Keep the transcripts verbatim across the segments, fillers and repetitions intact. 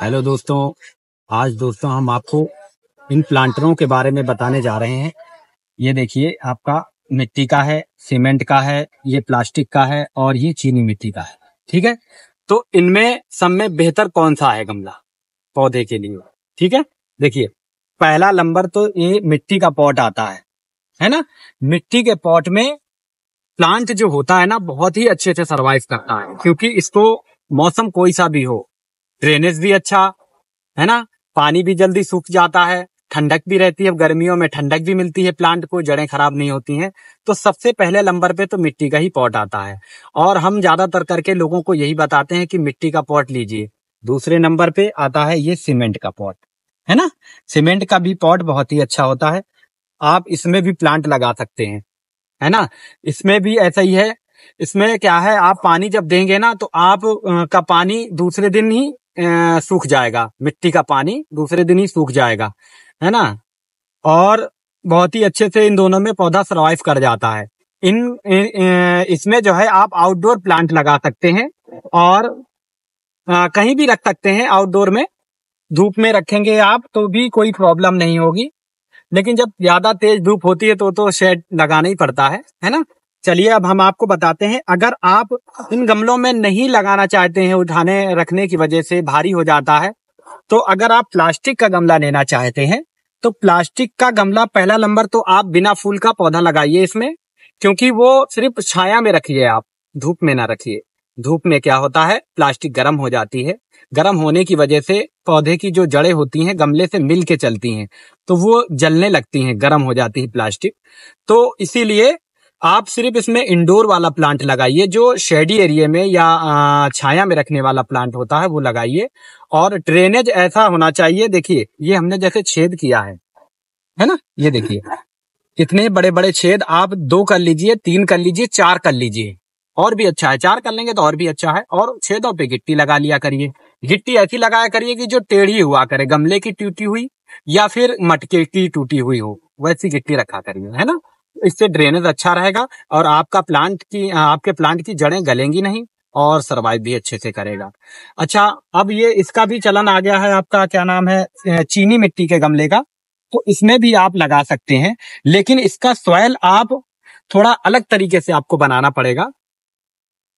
Hello दोस्तों, आज दोस्तों हम आपको इन प्लांटरों के बारे में बताने जा रहे हैं। ये देखिए, आपका मिट्टी का है, सीमेंट का है, ये प्लास्टिक का है और ये चीनी मिट्टी का है। ठीक है, तो इनमें सब में बेहतर कौन सा है गमला पौधे के लिए? ठीक है, देखिए पहला नंबर तो ये मिट्टी का पॉट आता है, है ना। मिट्टी के पॉट में प्लांट जो होता है ना, बहुत ही अच्छे से सर्वाइव करता है, क्योंकि इसको मौसम कोई सा भी हो, ड्रेनेज भी अच्छा है ना, पानी भी जल्दी सूख जाता है, ठंडक भी रहती है। गर्मियों में ठंडक भी मिलती है, प्लांट को जड़ें खराब नहीं होती हैं। तो सबसे पहले नंबर पे तो मिट्टी का ही पॉट आता है, और हम ज्यादातर करके लोगों को यही बताते हैं कि मिट्टी का पॉट लीजिए। दूसरे नंबर पे आता है ये सीमेंट का पॉट, है ना। सीमेंट का भी पॉट बहुत ही अच्छा होता है, आप इसमें भी प्लांट लगा सकते हैं, है ना। इसमें भी ऐसा ही है, इसमें क्या है, आप पानी जब देंगे ना तो आप का पानी दूसरे दिन ही सूख जाएगा, मिट्टी का पानी दूसरे दिन ही सूख जाएगा, है ना। और बहुत ही अच्छे से इन दोनों में पौधा सर्वाइव कर जाता है। इन इसमें जो है आप आउटडोर प्लांट लगा सकते हैं, और आ, कहीं भी रख सकते हैं। आउटडोर में धूप में रखेंगे आप तो भी कोई प्रॉब्लम नहीं होगी, लेकिन जब ज्यादा तेज धूप होती है तो तो शेड लगाना ही पड़ता है, है ना। चलिए अब हम आपको बताते हैं, अगर आप इन गमलों में नहीं लगाना चाहते हैं, उठाने रखने की वजह से भारी हो जाता है, तो अगर आप प्लास्टिक का गमला लेना चाहते हैं तो प्लास्टिक का गमला पहला नंबर तो आप बिना फूल का पौधा लगाइए इसमें, क्योंकि वो सिर्फ छाया में रखिए, आप धूप में ना रखिए। धूप में क्या होता है, प्लास्टिक गर्म हो जाती है, गर्म होने की वजह से पौधे की जो जड़ें होती हैं गमले से मिल के चलती हैं, तो वो जलने लगती हैं, गर्म हो जाती है प्लास्टिक। तो इसीलिए आप सिर्फ इसमें इंडोर वाला प्लांट लगाइए, जो शेडी एरिया में या छाया में रखने वाला प्लांट होता है वो लगाइए। और ड्रेनेज ऐसा होना चाहिए, देखिए ये हमने जैसे छेद किया है, है ना, ये देखिए इतने बड़े बड़े छेद, आप दो कर लीजिए, तीन कर लीजिए, चार कर लीजिए, और भी अच्छा है। चार कर लेंगे तो और भी अच्छा है। और छेदों पे गिट्टी लगा लिया करिए। गिट्टी ऐसी लगाया करिए कि जो टेढ़ी हुआ करे, गमले की टूटी हुई या फिर मटके की टूटी हुई हो, वैसी गिट्टी रखा करिए, है ना। इससे ड्रेनेज अच्छा रहेगा और आपका प्लांट की आपके प्लांट की जड़ें गलेंगी नहीं और सर्वाइव भी अच्छे से करेगा। अच्छा, अब ये इसका भी चलन आ गया है, आपका क्या नाम है, चीनी मिट्टी के गमले का। तो इसमें भी आप लगा सकते हैं, लेकिन इसका सॉइल आप थोड़ा अलग तरीके से आपको बनाना पड़ेगा।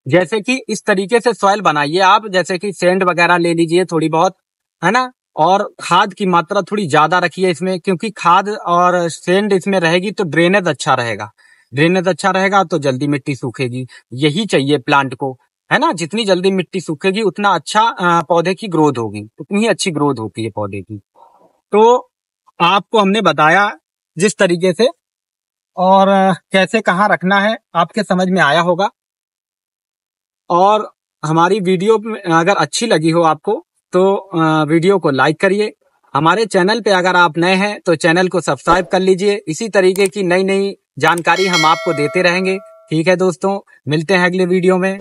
जैसे कि इस तरीके से सॉइल बनाइए आप, जैसे कि सेंड वगैरह ले लीजिए थोड़ी बहुत, है ना, और खाद की मात्रा थोड़ी ज्यादा रखिए इसमें, क्योंकि खाद और सेंड इसमें रहेगी तो ड्रेनेज अच्छा रहेगा। ड्रेनेज अच्छा रहेगा तो जल्दी मिट्टी सूखेगी, यही चाहिए प्लांट को, है ना। जितनी जल्दी मिट्टी सूखेगी उतना अच्छा पौधे की ग्रोथ होगी, उतनी अच्छी ग्रोथ होती है पौधे की। तो आपको हमने बताया जिस तरीके से और कैसे कहाँ रखना है, आपके समझ में आया होगा। और हमारी वीडियो अगर अच्छी लगी हो आपको तो वीडियो को लाइक करिए। हमारे चैनल पे अगर आप नए हैं तो चैनल को सब्सक्राइब कर लीजिए। इसी तरीके की नई नई जानकारी हम आपको देते रहेंगे। ठीक है दोस्तों, मिलते हैं अगले वीडियो में।